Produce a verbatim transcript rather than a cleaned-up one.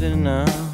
better now.